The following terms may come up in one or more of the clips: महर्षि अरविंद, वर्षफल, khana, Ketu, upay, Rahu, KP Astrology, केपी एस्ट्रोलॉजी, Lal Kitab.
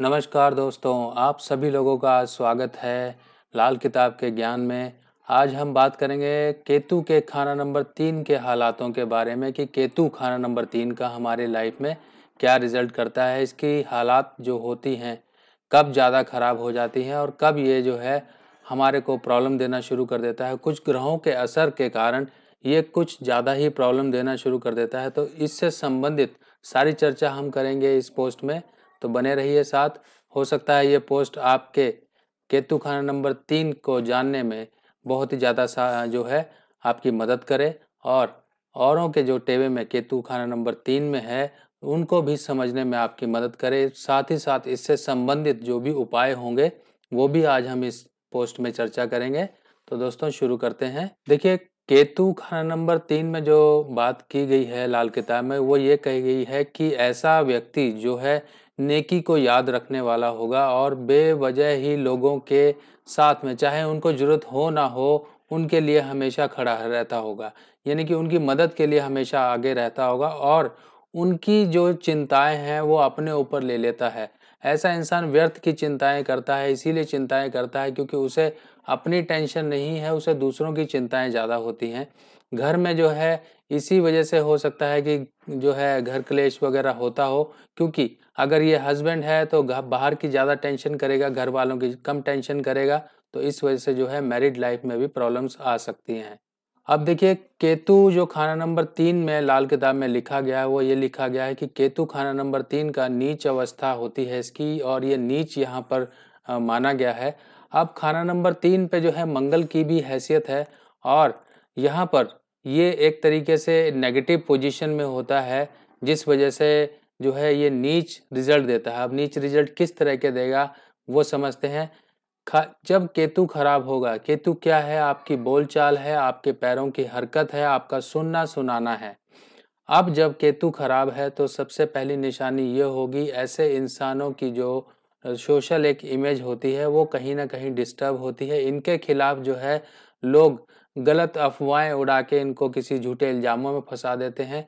नमस्कार दोस्तों, आप सभी लोगों का आज स्वागत है लाल किताब के ज्ञान में। आज हम बात करेंगे केतु के खाना नंबर 3 के हालातों के बारे में कि केतु खाना नंबर 3 का हमारे लाइफ में क्या रिजल्ट करता है। इसकी हालात जो होती हैं कब ज़्यादा ख़राब हो जाती हैं और कब ये जो है हमारे को प्रॉब्लम देना शुरू कर देता है। कुछ ग्रहों के असर के कारण ये कुछ ज़्यादा ही प्रॉब्लम देना शुरू कर देता है। तो इससे संबंधित सारी चर्चा हम करेंगे इस पोस्ट में, तो बने रहिए साथ। हो सकता है ये पोस्ट आपके केतु खाना नंबर 3 को जानने में बहुत ही ज़्यादा जो है आपकी मदद करे और औरों के जो टेबे में केतु खाना नंबर 3 में है उनको भी समझने में आपकी मदद करे। साथ ही साथ इससे संबंधित जो भी उपाय होंगे वो भी आज हम इस पोस्ट में चर्चा करेंगे। तो दोस्तों शुरू करते हैं। देखिए, केतु खाना नंबर 3 में जो बात की गई है लाल किताब में वो ये कही गई है कि ऐसा व्यक्ति जो है नेकी को याद रखने वाला होगा और बेवजह ही लोगों के साथ में, चाहे उनको ज़रूरत हो ना हो, उनके लिए हमेशा खड़ा रहता होगा, यानी कि उनकी मदद के लिए हमेशा आगे रहता होगा और उनकी जो चिंताएं हैं वो अपने ऊपर ले लेता है। ऐसा इंसान व्यर्थ की चिंताएं करता है, इसीलिए चिंताएं करता है क्योंकि उसे अपनी टेंशन नहीं है, उसे दूसरों की चिंताएं ज़्यादा होती हैं। घर में जो है इसी वजह से हो सकता है कि जो है घर क्लेश वगैरह होता हो, क्योंकि अगर ये हस्बैंड है तो बाहर की ज़्यादा टेंशन करेगा, घर वालों की कम टेंशन करेगा। तो इस वजह से जो है मैरिड लाइफ में भी प्रॉब्लम्स आ सकती हैं। अब देखिए, केतु जो खाना नंबर 3 में लाल किताब में लिखा गया है वो ये लिखा गया है कि केतु खाना नंबर 3 का नीच अवस्था होती है इसकी, और ये नीच यहाँ पर माना गया है। अब खाना नंबर 3 पे जो है मंगल की भी हैसियत है और यहाँ पर ये एक तरीके से नेगेटिव पोजीशन में होता है, जिस वजह से जो है ये नीच रिजल्ट देता है। अब नीच रिजल्ट किस तरह के देगा वो समझते हैं। जब केतु खराब होगा, केतु क्या है? आपकी बोलचाल है, आपके पैरों की हरकत है, आपका सुनना सुनाना है। अब जब केतु खराब है तो सबसे पहली निशानी ये होगी ऐसे इंसानों की जो सोशल एक इमेज होती है वो कहीं ना कहीं डिस्टर्ब होती है। इनके खिलाफ जो है लोग गलत अफवाहें उड़ा के इनको किसी झूठे इल्ज़ामों में फंसा देते हैं।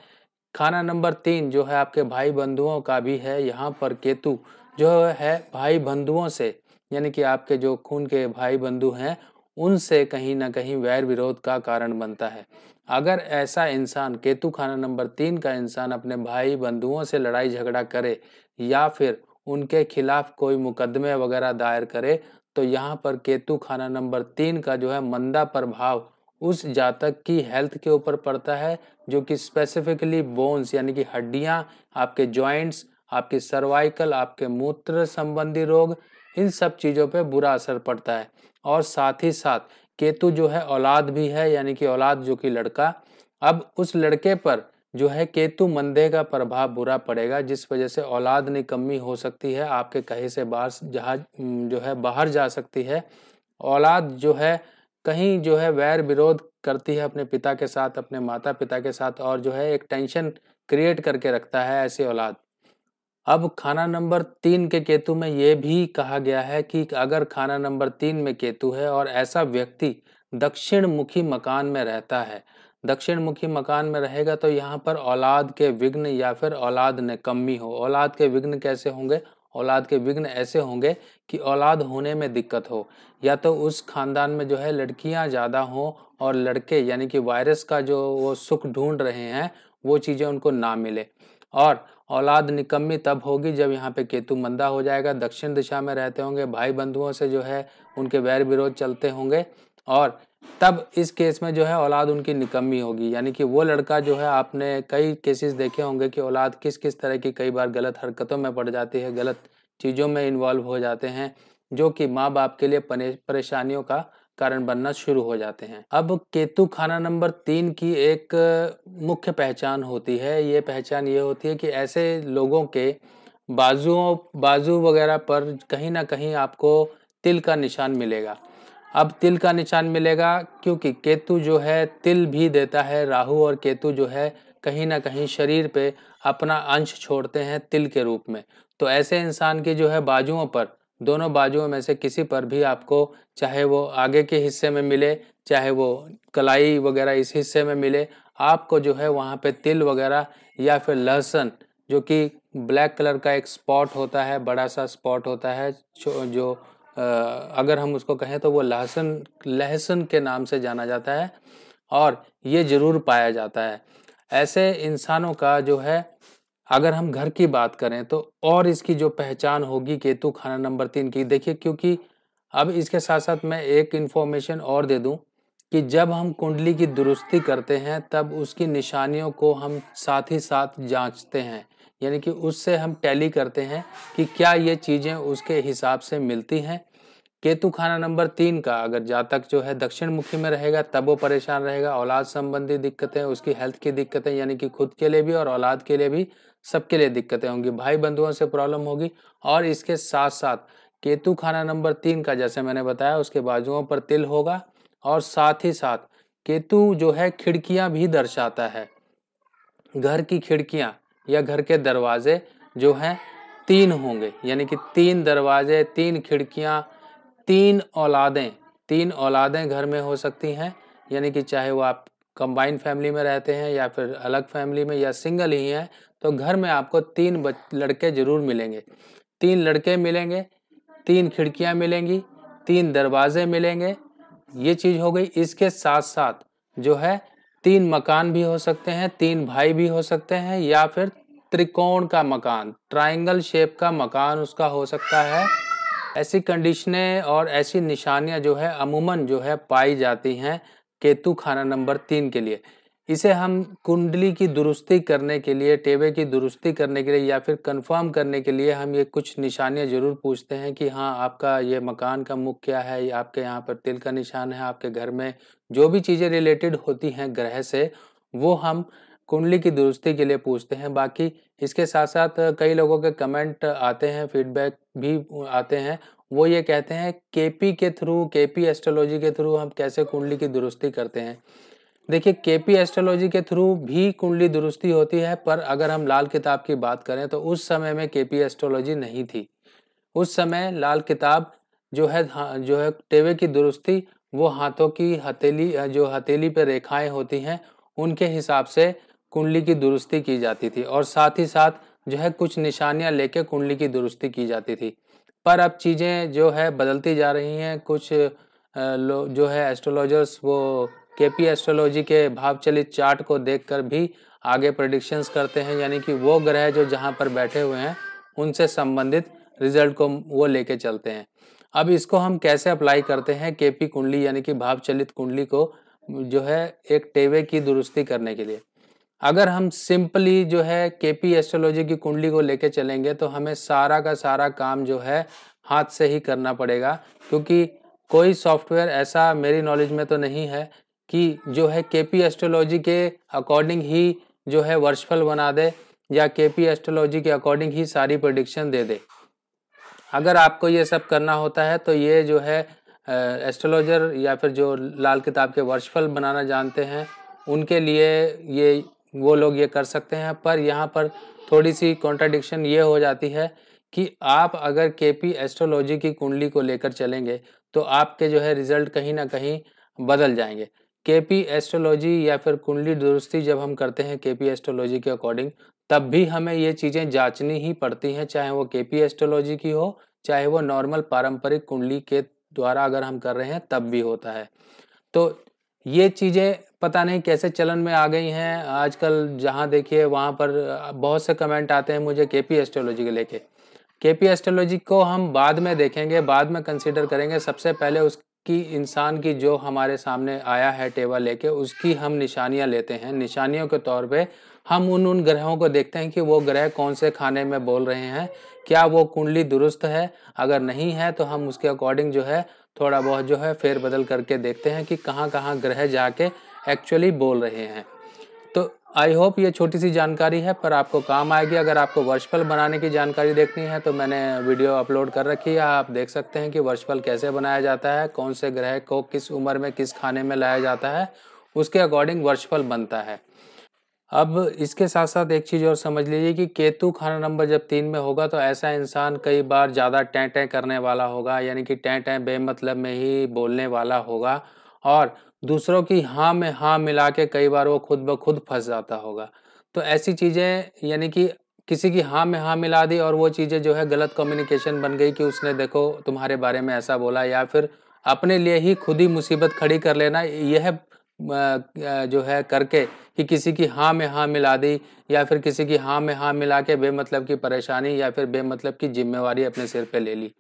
खाना नंबर 3 जो है आपके भाई बंधुओं का भी है। यहाँ पर केतु जो है भाई बंधुओं से, यानी कि आपके जो खून के भाई बंधु हैं, उनसे कहीं ना कहीं वैर विरोध का कारण बनता है। अगर ऐसा इंसान, केतु खाना नंबर 3 का इंसान, अपने भाई बंधुओं से लड़ाई झगड़ा करे या फिर उनके खिलाफ कोई मुकदमे वगैरह दायर करे, तो यहाँ पर केतु खाना नंबर 3 का जो है मंदा प्रभाव उस जातक की हेल्थ के ऊपर पड़ता है, जो कि स्पेसिफिकली बोन्स यानी कि हड्डियाँ, आपके जॉइंट्स, आपकी सर्वाइकल, आपके मूत्र संबंधी रोग, इन सब चीज़ों पे बुरा असर पड़ता है। और साथ ही साथ केतु जो है औलाद भी है, यानी कि औलाद जो कि लड़का, अब उस लड़के पर जो है केतु मंदे का प्रभाव बुरा पड़ेगा, जिस वजह से औलाद निकम्मी हो सकती है, आपके कहीं से बाहर जहाज जो है बाहर जा सकती है। औलाद जो है कहीं जो है वैर विरोध करती है अपने पिता के साथ, अपने माता पिता के साथ, और जो है एक टेंशन क्रिएट करके रखता है ऐसी औलाद। अब खाना नंबर 3 के केतु में ये भी कहा गया है कि अगर खाना नंबर 3 में केतु है और ऐसा व्यक्ति दक्षिण मुखी मकान में रहता है, दक्षिण मुखी मकान में रहेगा, तो यहाँ पर औलाद के विघ्न या फिर औलाद ने कमी हो। औलाद के विघ्न कैसे होंगे? औलाद के विघ्न ऐसे होंगे कि औलाद होने में दिक्कत हो, या तो उस खानदान में जो है लड़कियाँ ज़्यादा हों और लड़के यानी कि वायरस का जो वो सुख ढूंढ रहे हैं वो चीज़ें उनको ना मिले। और औलाद निकम्मी तब होगी जब यहाँ पे केतु मंदा हो जाएगा, दक्षिण दिशा में रहते होंगे, भाई बंधुओं से जो है उनके वैर विरोध चलते होंगे, और तब इस केस में जो है औलाद उनकी निकम्मी होगी। यानी कि वो लड़का जो है, आपने कई केसेस देखे होंगे कि औलाद किस किस तरह की कई बार गलत हरकतों में पड़ जाती है, गलत चीज़ों में इन्वॉल्व हो जाते हैं, जो कि माँ बाप के लिए परेशानियों का कारण बनना शुरू हो जाते हैं। अब केतु खाना नंबर 3 की एक मुख्य पहचान होती है, ये पहचान ये होती है कि ऐसे लोगों के बाजू वगैरह पर कहीं ना कहीं आपको तिल का निशान मिलेगा। अब तिल का निशान मिलेगा क्योंकि केतु जो है तिल भी देता है। राहु और केतु जो है कहीं ना कहीं शरीर पे अपना अंश छोड़ते हैं तिल के रूप में। तो ऐसे इंसान की जो है बाजुओं पर, दोनों बाजुओं में से किसी पर भी आपको, चाहे वो आगे के हिस्से में मिले, चाहे वो कलाई वगैरह इस हिस्से में मिले, आपको जो है वहाँ पे तिल वगैरह या फिर लहसुन जो कि ब्लैक कलर का एक स्पॉट होता है, बड़ा सा स्पॉट होता है, जो अगर हम उसको कहें तो वो लहसुन के नाम से जाना जाता है और ये ज़रूर पाया जाता है। ऐसे इंसानों का जो है, अगर हम घर की बात करें तो और इसकी जो पहचान होगी केतु खाना नंबर 3 की, देखिए क्योंकि अब इसके साथ साथ मैं एक इन्फॉर्मेशन और दे दूं कि जब हम कुंडली की दुरुस्ती करते हैं तब उसकी निशानियों को हम साथ ही साथ जांचते हैं, यानी कि उससे हम टैली करते हैं कि क्या ये चीज़ें उसके हिसाब से मिलती हैं। केतु खाना नंबर 3 का अगर जातक जो है दक्षिण मुखी में रहेगा तब वो परेशान रहेगा, औलाद संबंधी दिक्कतें, उसकी हेल्थ की दिक्कतें, यानी कि खुद के लिए भी और औलाद के लिए भी, सबके लिए दिक्कतें होंगी, भाई बंधुओं से प्रॉब्लम होगी। और इसके साथ साथ केतु खाना नंबर 3 का जैसे मैंने बताया उसके बाजुओं पर तिल होगा और साथ ही साथ केतु जो है खिड़कियां भी दर्शाता है, घर की खिड़कियां या घर के दरवाजे जो हैं 3 होंगे, यानी कि 3 दरवाजे, 3 खिड़कियां, 3 औलादें, 3 औलादें घर में हो सकती हैं, यानी कि चाहे वो आप कंबाइंड फैमिली में रहते हैं या फिर अलग फैमिली में या सिंगल ही हैं, तो घर में आपको 3 लड़के ज़रूर मिलेंगे, 3 लड़के मिलेंगे, 3 खिड़कियां मिलेंगी, 3 दरवाजे मिलेंगे, ये चीज़ हो गई। इसके साथ साथ जो है 3 मकान भी हो सकते हैं, 3 भाई भी हो सकते हैं, या फिर त्रिकोण का मकान, ट्रायंगल शेप का मकान उसका हो सकता है। ऐसी कंडीशनें और ऐसी निशानियां जो है अमूमन जो है पाई जाती हैं केतु खाना नंबर 3 के लिए। इसे हम कुंडली की दुरुस्ती करने के लिए, टेबे की दुरुस्ती करने के लिए या फिर कंफर्म करने के लिए हम ये कुछ निशानियाँ ज़रूर पूछते हैं कि हाँ आपका ये मकान का मुख क्या है, या आपके यहाँ पर तिल का निशान है, आपके घर में जो भी चीज़ें रिलेटेड होती हैं ग्रह से वो हम कुंडली की दुरुस्ती के लिए पूछते हैं। बाकी इसके साथ साथ कई लोगों के कमेंट आते हैं, फीडबैक भी आते हैं, वो ये कहते हैं केपी के थ्रू, केपी एस्ट्रोलॉजी के थ्रू हम कैसे कुंडली की दुरुस्ती करते हैं। देखिए केपी एस्ट्रोलॉजी के थ्रू भी कुंडली दुरुस्ती होती है, पर अगर हम लाल किताब की बात करें तो उस समय में केपी एस्ट्रोलॉजी नहीं थी। उस समय लाल किताब जो है टेवे की दुरुस्ती वो हाथों की हथेली, जो हथेली पे रेखाएं होती हैं उनके हिसाब से कुंडली की दुरुस्ती की जाती थी और साथ ही साथ जो है कुछ निशानियाँ लेके कुंडली की दुरुस्ती की जाती थी। पर अब चीज़ें जो है बदलती जा रही हैं, कुछ लोग जो है एस्ट्रोलॉजर्स वो केपी एस्ट्रोलॉजी के भावचलित चार्ट को देखकर भी आगे प्रेडिक्शंस करते हैं, यानी कि वो ग्रह जो जहां पर बैठे हुए हैं उनसे संबंधित रिजल्ट को वो लेके चलते हैं। अब इसको हम कैसे अप्लाई करते हैं केपी कुंडली, यानी कि भावचलित कुंडली को जो है एक टेवे की दुरुस्ती करने के लिए? अगर हम सिंपली जो है केपी एस्ट्रोलॉजी की कुंडली को लेके चलेंगे तो हमें सारा का सारा काम जो है हाथ से ही करना पड़ेगा, क्योंकि कोई सॉफ्टवेयर ऐसा मेरी नॉलेज में तो नहीं है कि जो है केपी एस्ट्रोलॉजी के अकॉर्डिंग ही जो है वर्षफल बना दे या केपी एस्ट्रोलॉजी के अकॉर्डिंग ही सारी प्रेडिक्शन दे दे। अगर आपको ये सब करना होता है तो ये जो है एस्ट्रोलॉजर या फिर जो लाल किताब के वर्षफल बनाना जानते हैं उनके लिए ये वो लोग ये कर सकते हैं। पर यहाँ पर थोड़ी सी कॉन्ट्राडिक्शन ये हो जाती है कि आप अगर केपी एस्ट्रोलॉजी की कुंडली को लेकर चलेंगे तो आपके जो है रिजल्ट कहीं ना कहीं बदल जाएंगे। केपी एस्ट्रोलॉजी या फिर कुंडली दुरुस्ती जब हम करते हैं केपी एस्ट्रोलॉजी के अकॉर्डिंग तब भी हमें ये चीज़ें जांचनी ही पड़ती हैं, चाहे वो केपी एस्ट्रोलॉजी की हो चाहे वो नॉर्मल पारंपरिक कुंडली के द्वारा अगर हम कर रहे हैं तब भी होता है। तो ये चीज़ें पता नहीं कैसे चलन में आ गई हैं आजकल, जहाँ देखिए वहाँ पर बहुत से कमेंट आते हैं मुझे केपी एस्ट्रोलॉजी के लेके। केपी एस्ट्रोलॉजी को हम बाद में देखेंगे, बाद में कंसिडर करेंगे, सबसे पहले उस कि इंसान की जो हमारे सामने आया है टेबल लेके उसकी हम निशानियां लेते हैं। निशानियों के तौर पे हम उन ग्रहों को देखते हैं कि वो ग्रह कौन से खाने में बोल रहे हैं, क्या वो कुंडली दुरुस्त है, अगर नहीं है तो हम उसके अकॉर्डिंग जो है थोड़ा बहुत जो है फेरबदल करके देखते हैं कि कहाँ कहाँ ग्रह जाके एक्चुअली बोल रहे हैं। तो आई होप ये छोटी सी जानकारी है पर आपको काम आएगी। अगर आपको वर्षफल बनाने की जानकारी देखनी है तो मैंने वीडियो अपलोड कर रखी है, आप देख सकते हैं कि वर्षफल कैसे बनाया जाता है, कौन से ग्रह को किस उम्र में किस खाने में लाया जाता है, उसके अकॉर्डिंग वर्षफल बनता है। अब इसके साथ साथ एक चीज़ और समझ लीजिए कि केतु खाना नंबर जब 3 में होगा तो ऐसा इंसान कई बार ज़्यादा टें टें करने वाला होगा, यानी कि टें टें बेमतलब में ही बोलने वाला होगा और दूसरों की हाँ में हाँ मिला के कई बार वो खुद ब खुद फंस जाता होगा। तो ऐसी चीज़ें, यानी कि किसी की हाँ में हाँ मिला दी और वो चीज़ें जो है गलत कम्युनिकेशन बन गई कि उसने देखो तुम्हारे बारे में ऐसा बोला, या फिर अपने लिए ही खुद ही मुसीबत खड़ी कर लेना, यह जो है करके कि किसी की हाँ में हाँ मिला दी या फिर किसी की हाँ में हाँ मिला के बेमतलब की परेशानी या फिर बेमतलब की जिम्मेवारी अपने सिर पे ले ली।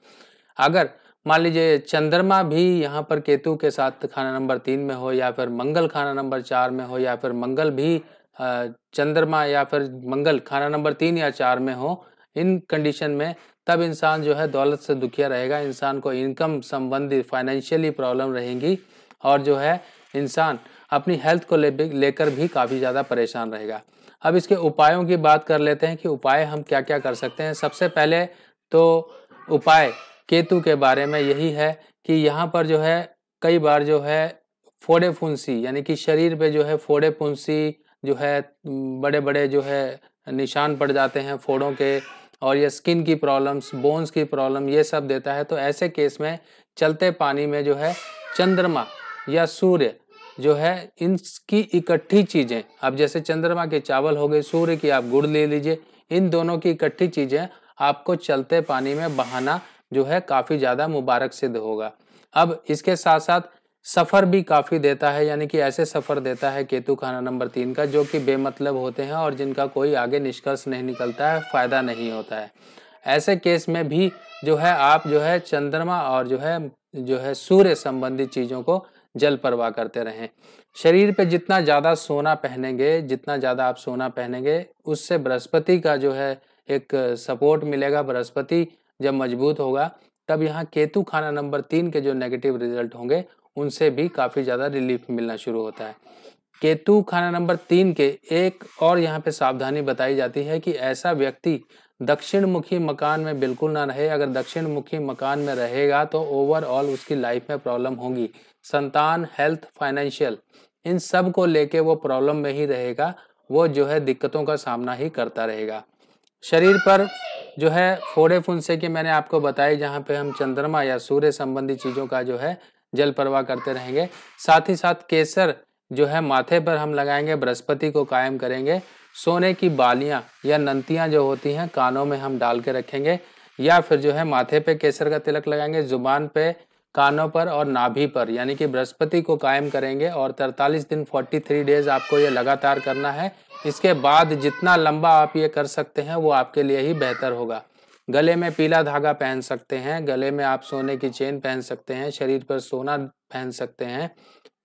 अगर मान लीजिए चंद्रमा भी यहाँ पर केतु के साथ खाना नंबर 3 में हो, या फिर मंगल खाना नंबर 4 में हो, या फिर मंगल भी चंद्रमा या फिर मंगल खाना नंबर 3 या 4 में हो, इन कंडीशन में तब इंसान जो है दौलत से दुखिया रहेगा। इंसान को इनकम संबंधी फाइनेंशियली प्रॉब्लम रहेंगी और जो है इंसान अपनी हेल्थ को लेकर भी काफ़ी ज़्यादा परेशान रहेगा। अब इसके उपायों की बात कर लेते हैं कि उपाय हम क्या क्या कर सकते हैं। सबसे पहले तो उपाय केतु के बारे में यही है कि यहाँ पर जो है कई बार जो है फोड़े फुंसी यानी कि शरीर पे जो है फोड़े फुंसी जो है बड़े बड़े जो है निशान पड़ जाते हैं फोड़ों के, और ये स्किन की प्रॉब्लम्स, बोन्स की प्रॉब्लम, ये सब देता है। तो ऐसे केस में चलते पानी में जो है चंद्रमा या सूर्य जो है इनकी इकट्ठी चीज़ें, अब जैसे चंद्रमा के चावल हो गए, सूर्य की आप गुड़ ले लीजिए, इन दोनों की इकट्ठी चीज़ें आपको चलते पानी में बहाना जो है काफ़ी ज़्यादा मुबारक सिद्ध होगा। अब इसके साथ साथ सफ़र भी काफ़ी देता है, यानी कि ऐसे सफ़र देता है केतु खाना नंबर 3 का जो कि बेमतलब होते हैं और जिनका कोई आगे निष्कर्ष नहीं निकलता है, फ़ायदा नहीं होता है। ऐसे केस में भी जो है आप जो है चंद्रमा और जो है सूर्य संबंधी चीज़ों को जल परवाह करते रहें। शरीर पे जितना ज़्यादा सोना पहनेंगे, जितना ज़्यादा आप सोना पहनेंगे, उससे बृहस्पति का जो है एक सपोर्ट मिलेगा। बृहस्पति जब मजबूत होगा तब यहाँ केतु खाना नंबर 3 के जो नेगेटिव रिजल्ट होंगे उनसे भी काफ़ी ज़्यादा रिलीफ मिलना शुरू होता है। केतु खाना नंबर 3 के एक और यहाँ पे सावधानी बताई जाती है कि ऐसा व्यक्ति दक्षिण मुखी मकान में बिल्कुल ना रहे। अगर दक्षिण मुखी मकान में रहेगा तो ओवरऑल उसकी लाइफ में प्रॉब्लम होगी। संतान, हेल्थ, फाइनेंशियल, इन सब को लेके वो प्रॉब्लम में ही रहेगा, वो जो है दिक्कतों का सामना ही करता रहेगा। शरीर पर जो है फोड़े फुंसे की मैंने आपको बताई, जहाँ पे हम चंद्रमा या सूर्य संबंधी चीज़ों का जो है जल परवाह करते रहेंगे। साथ ही साथ केसर जो है माथे पर हम लगाएंगे, बृहस्पति को कायम करेंगे। सोने की बालियाँ या नंतियाँ जो होती हैं कानों में हम डाल के रखेंगे, या फिर जो है माथे पे केसर का तिलक लगाएंगे, जुबान पे, कानों पर और नाभि पर, यानी कि बृहस्पति को कायम करेंगे। और 43 दिन 43 डेज आपको ये लगातार करना है। इसके बाद जितना लंबा आप ये कर सकते हैं वो आपके लिए ही बेहतर होगा। गले में पीला धागा पहन सकते हैं, गले में आप सोने की चेन पहन सकते हैं, शरीर पर सोना पहन सकते हैं।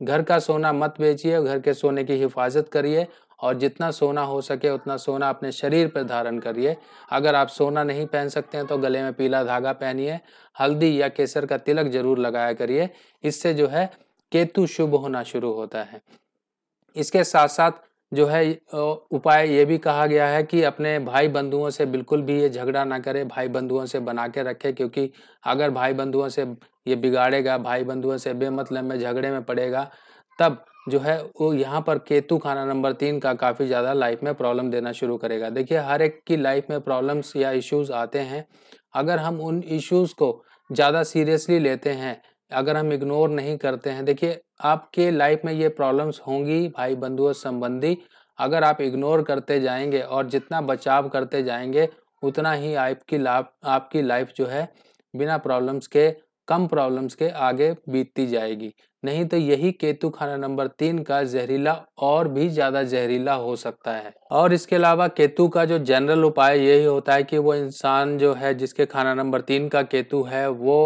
घर का सोना मत बेचिए, घर के सोने की हिफाजत करिए और जितना सोना हो सके उतना सोना अपने शरीर पर धारण करिए। अगर आप सोना नहीं पहन सकते हैं तो गले में पीला धागा पहनिए, हल्दी या केसर का तिलक जरूर लगाया करिए। इससे जो है केतु शुभ होना शुरू होता है। इसके साथ साथ जो है उपाय ये भी कहा गया है कि अपने भाई बंधुओं से बिल्कुल भी ये झगड़ा ना करें, भाई बंधुओं से बना के रखें, क्योंकि अगर भाई बंधुओं से ये बिगाड़ेगा, भाई बंधुओं से बेमतलब में झगड़े में पड़ेगा, तब जो है वो यहाँ पर केतु खाना नंबर 3 का काफ़ी ज़्यादा लाइफ में प्रॉब्लम देना शुरू करेगा। देखिए, हर एक की लाइफ में प्रॉब्लम्स या इश्यूज़ आते हैं। अगर हम उन इश्यूज़ को ज़्यादा सीरियसली लेते हैं, अगर हम इग्नोर नहीं करते हैं, देखिए आपके लाइफ में ये प्रॉब्लम्स होंगी भाई बंधुओं संबंधी। अगर आप इग्नोर करते जाएंगे और जितना बचाव करते जाएंगे उतना ही आपकी लाइफ जो है बिना प्रॉब्लम्स के, कम प्रॉब्लम्स के आगे बीतती जाएगी। नहीं तो यही केतु खाना नंबर 3 का जहरीला और भी ज़्यादा जहरीला हो सकता है। और इसके अलावा केतु का जो जनरल उपाय यही होता है कि वो इंसान जो है जिसके खाना नंबर 3 का केतु है वो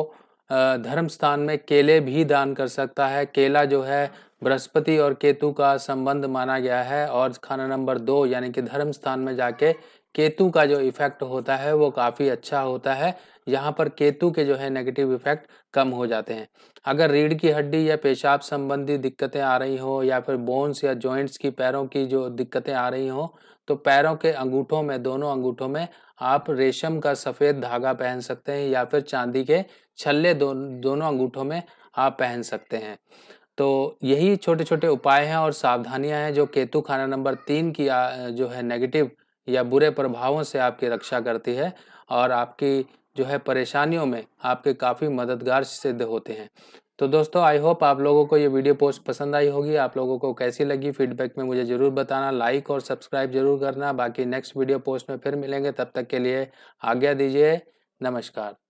धर्म स्थान में केले भी दान कर सकता है। केला जो है बृहस्पति और केतु का संबंध माना गया है और खाना नंबर 2 यानी कि धर्म स्थान में जाके केतु का जो इफ़ेक्ट होता है वो काफ़ी अच्छा होता है। यहाँ पर केतु के जो है नेगेटिव इफ़ेक्ट कम हो जाते हैं। अगर रीढ़ की हड्डी या पेशाब संबंधी दिक्कतें आ रही हो, या फिर बोन्स या जॉइंट्स की, पैरों की जो दिक्कतें आ रही हो, तो पैरों के अंगूठों में, दोनों अंगूठों में आप रेशम का सफ़ेद धागा पहन सकते हैं, या फिर चांदी के छल्ले दोनों अंगूठों में आप पहन सकते हैं। तो यही छोटे छोटे उपाय हैं और सावधानियां हैं जो केतु खाना नंबर 3 की जो है नेगेटिव या बुरे प्रभावों से आपकी रक्षा करती है और आपकी जो है परेशानियों में आपके काफ़ी मददगार सिद्ध होते हैं। तो दोस्तों आई होप आप लोगों को ये वीडियो पोस्ट पसंद आई होगी। आप लोगों को कैसी लगी फीडबैक में मुझे ज़रूर बताना, लाइक और सब्सक्राइब जरूर करना। बाकी नेक्स्ट वीडियो पोस्ट में फिर मिलेंगे, तब तक के लिए आज्ञा दीजिए, नमस्कार।